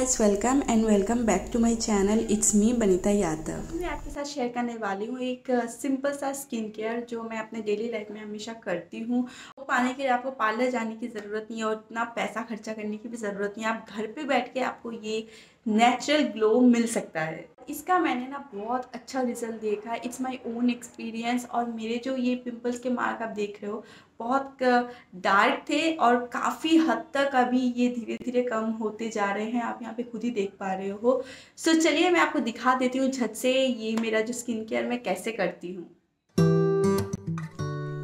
Guys, welcome and welcome back to my channel. It's me Banita Yadav. मैं आपके साथ share करने वाली हूँ एक सिंपल सा स्किन केयर जो मैं अपने डेली लाइफ में हमेशा करती हूँ। वो पाने के लिए आपको पार्लर जाने की ज़रूरत नहीं है और इतना पैसा खर्चा करने की भी ज़रूरत नहीं है। आप घर पे बैठ के आपको ये नेचुरल ग्लो मिल सकता है। इसका मैंने ना बहुत अच्छा रिजल्ट देखा है। It's my own experience. और मेरे जो ये पिंपल्स के मार्क आप देख रहे हो बहुत डार्क थे और काफ़ी हद तक अभी ये धीरे धीरे कम होते जा रहे हैं। आप यहाँ पे खुद ही देख पा रहे हो। सो चलिए मैं आपको दिखा देती हूँ झट से ये मेरा जो स्किन केयर मैं कैसे करती हूँ।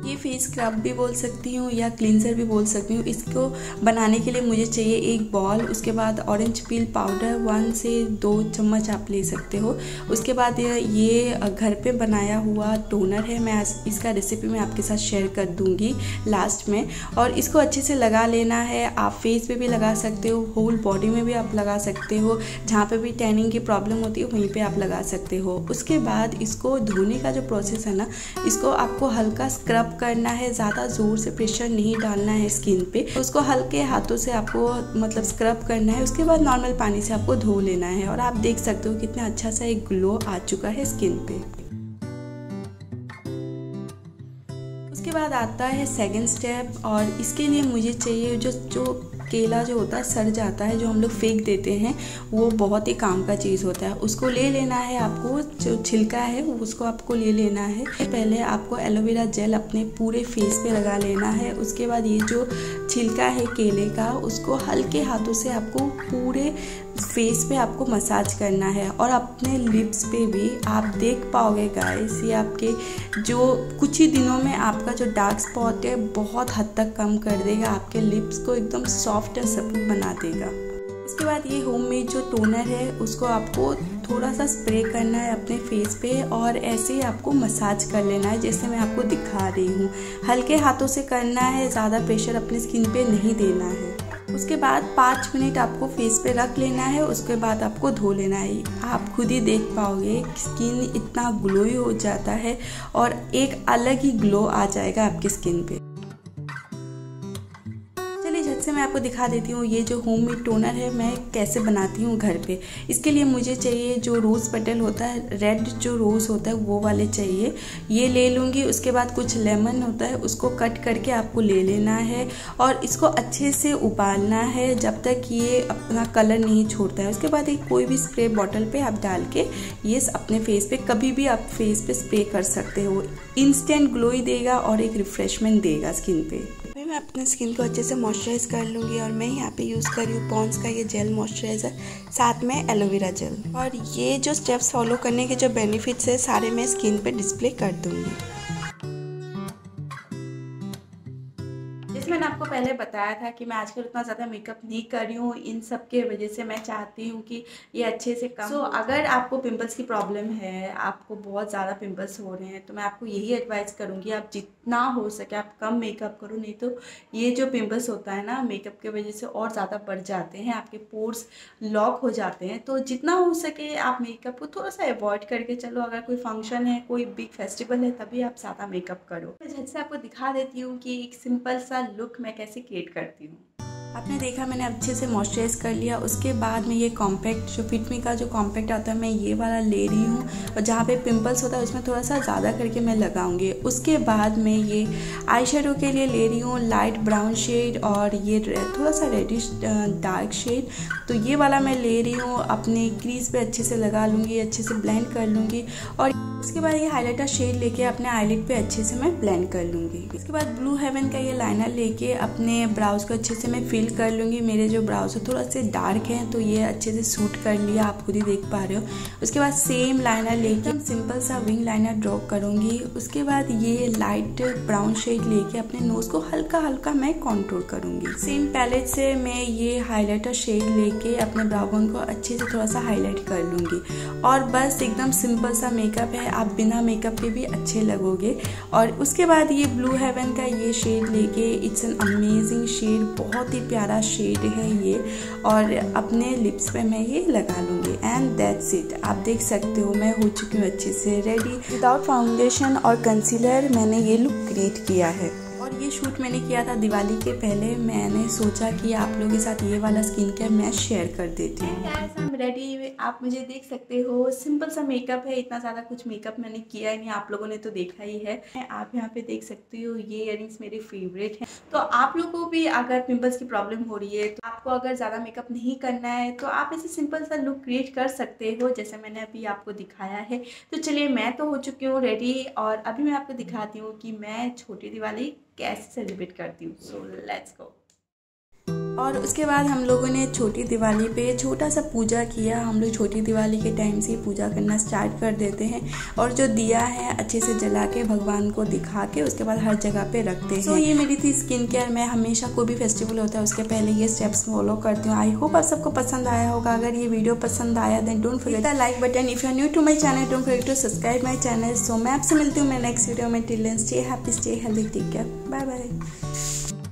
ये फेस स्क्रब भी बोल सकती हूँ या क्लिनजर भी बोल सकती हूँ। इसको बनाने के लिए मुझे चाहिए एक बॉल, उसके बाद ऑरेंज पील पाउडर 1 से 2 चम्मच आप ले सकते हो। उसके बाद ये घर पे बनाया हुआ टोनर है। मैं इसका रेसिपी मैं आपके साथ शेयर कर दूँगी लास्ट में। और इसको अच्छे से लगा लेना है। आप फेस पे भी लगा सकते हो, होल बॉडी में भी आप लगा सकते हो। जहाँ पर भी टैनिंग की प्रॉब्लम होती है वहीं पर आप लगा सकते हो। उसके बाद इसको धोने का जो प्रोसेस है ना, इसको आपको हल्का स्क्रब करना है। ज़्यादा ज़ोर से प्रेशर नहीं डालना है स्किन पे। उसको हल्के हाथों से आपको मतलब स्क्रब करना है। उसके बाद नॉर्मल पानी से आपको धो लेना है। और आप देख सकते हो कितना अच्छा सा एक ग्लो आ चुका है स्किन पे। उसके बाद आता है सेकंड स्टेप। और इसके लिए मुझे चाहिए जो केला जो होता है सड़ जाता है, जो हम लोग फेंक देते हैं, वो बहुत ही काम का चीज़ होता है। उसको ले लेना है आपको, जो छिलका है उसको आपको ले लेना है। पहले आपको एलोवेरा जेल अपने पूरे फेस पे लगा लेना है। उसके बाद ये जो छिलका है केले का उसको हल्के हाथों से आपको पूरे फेस पे आपको मसाज करना है। और अपने लिप्स पे भी आप देख पाओगे गाइस, ये आपके जो कुछ ही दिनों में आपका जो डार्क स्पॉट है बहुत हद तक कम कर देगा। आपके लिप्स को एकदम सॉफ्ट और सपूत बना देगा। उसके बाद ये होममेड जो टोनर है उसको आपको थोड़ा सा स्प्रे करना है अपने फेस पे और ऐसे ही आपको मसाज कर लेना है जैसे मैं आपको दिखा रही हूँ। हल्के हाथों से करना है, ज़्यादा प्रेशर अपनी स्किन पे नहीं देना है। उसके बाद 5 मिनट आपको फेस पे रख लेना है। उसके बाद आपको धो लेना है। आप खुद ही देख पाओगे स्किन इतना ग्लोई हो जाता है और एक अलग ही ग्लो आ जाएगा आपकी स्किन पे। से मैं आपको दिखा देती हूँ ये जो होममेड टोनर है मैं कैसे बनाती हूँ घर पे। इसके लिए मुझे चाहिए जो रोज़ पेटल होता है, रेड जो रोज़ होता है वो वाले चाहिए, ये ले लूँगी। उसके बाद कुछ लेमन होता है उसको कट करके आपको ले लेना है और इसको अच्छे से उबालना है जब तक ये अपना कलर नहीं छोड़ता है। उसके बाद एक कोई भी स्प्रे बॉटल पर आप डाल के ये अपने फेस पर कभी भी आप फेस पर स्प्रे कर सकते हो। इंस्टेंट ग्लोई देगा और एक रिफ्रेशमेंट देगा स्किन पर। मैं अपने स्किन को अच्छे से मॉइस्चराइज कर लूँगी और मैं यहाँ पे यूज़ कर रही हूँ पॉन्ड्स का ये जेल मॉइस्चराइज़र, साथ में एलोवेरा जेल। और ये जो स्टेप्स फॉलो करने के जो बेनिफिट्स है सारे मैं स्किन पे डिस्प्ले कर दूँगी। मैंने आपको पहले बताया था कि मैं आजकल उतना ज़्यादा मेकअप नहीं कर रही हूँ। इन सब के वजह से मैं चाहती हूँ कि ये अच्छे से कम। अगर आपको पिंपल्स की प्रॉब्लम है, आपको बहुत ज़्यादा पिंपल्स हो रहे हैं, तो मैं आपको यही एडवाइस करूँगी आप जितना हो सके आप कम मेकअप करो। नहीं तो ये जो पिंपल्स होता है ना मेकअप की वजह से और ज़्यादा बढ़ जाते हैं, आपके पोर्स लॉक हो जाते हैं। तो जितना हो सके आप मेकअप को थोड़ा सा अवॉइड करके चलो। अगर कोई फंक्शन है, कोई बिग फेस्टिवल है, तभी आप ज़्यादा मेकअप करो। मैं जैसे आपको दिखा देती हूँ कि एक सिंपल सा लुक मैं कैसे क्रिएट करती हूँ। आपने देखा मैंने अच्छे से मॉइस्चराइज कर लिया। उसके बाद में ये कॉम्पैक्ट जो फिटमी का जो कॉम्पैक्ट आता है मैं ये वाला ले रही हूँ। और जहाँ पे पिंपल्स होता है उसमें थोड़ा सा ज़्यादा करके मैं लगाऊंगी। उसके बाद मैं ये आई शेडो के लिए ले रही हूँ लाइट ब्राउन शेड और ये थोड़ा सा रेडिश डार्क शेड, तो ये वाला मैं ले रही हूँ। अपने क्रीज पर अच्छे से लगा लूँगी, अच्छे से ब्लेंड कर लूँगी। और उसके बाद ये हाइलाइटर शेड लेके अपने आईलिड पे अच्छे से मैं ब्लेंड कर लूँगी। इसके बाद ब्लू हेवन का ये लाइनर लेके अपने ब्राउज को अच्छे से मैं फिल कर लूँगी। मेरे जो ब्राउज है थोड़ा से डार्क है तो ये अच्छे से सूट कर लिया, आप खुद ही देख पा रहे हो। उसके बाद सेम लाइनर लेके हम सिंपल सा विंग लाइनर ड्रॉ करूँगी। उसके बाद ये लाइट ब्राउन शेड लेके अपने नोज़ को हल्का हल्का मैं कॉन्ट्रोल करूँगी। सेम पैलेट से मैं ये हाईलाइटर शेड लेके अपने ब्राउन को अच्छे से थोड़ा सा हाईलाइट कर लूँगी। और बस एकदम सिंपल सा मेकअप है, आप बिना मेकअप के भी अच्छे लगोगे। और उसके बाद ये ब्लू हेवन का ये शेड लेके, इट्स एन अमेजिंग शेड, बहुत ही प्यारा शेड है ये, और अपने लिप्स पे मैं ये लगा लूँगी। And that's it. आप देख सकते हो मैं हो चुकी हूँ अच्छे से रेडी। विदाउट फाउंडेशन और कंसीलर मैंने ये लुक क्रिएट किया है। और ये शूट मैंने किया था दिवाली के पहले। मैंने सोचा कि आप लोगों के साथ ये वाला स्किन केयर मैं शेयर कर देती हूँ। गाइस आई एम रेडी, आप मुझे देख सकते हो। सिंपल सा मेकअप है, इतना ज़्यादा कुछ मेकअप मैंने किया ही नहीं, आप लोगों ने तो देखा ही है। आप यहाँ पे देख सकते हो ये इयररिंग्स मेरे फेवरेट हैं। तो आप लोगों को भी अगर पिम्पल्स की प्रॉब्लम हो रही है तो आपको अगर ज़्यादा मेकअप नहीं करना है तो आप ऐसे सिंपल सा लुक क्रिएट कर सकते हो जैसे मैंने अभी आपको दिखाया है। तो चलिए मैं तो हो चुकी हूँ रेडी और अभी मैं आपको दिखाती हूँ कि मैं छोटी दिवाली कैसे सेलिब्रेट करती हूँ। So let's go. और उसके बाद हम लोगों ने छोटी दिवाली पे छोटा सा पूजा किया। हम लोग छोटी दिवाली के टाइम से ही पूजा करना स्टार्ट कर देते हैं और जो दिया है अच्छे से जला के भगवान को दिखा के उसके बाद हर जगह पे रखते हैं। तो ये मेरी थी स्किन केयर। मैं हमेशा कोई भी फेस्टिवल होता है उसके पहले ये स्टेप्स फॉलो करती हूँ। आई होप आप सबको पसंद आया होगा। अगर ये वीडियो पसंद आया then don't forget the like button. If you are new to my channel don't forget to subscribe my channel. So मैं आपसे मिलती हूँ मैं नेक्स्ट वीडियो में। Till then stay happy, stay healthy, take care, bye bye.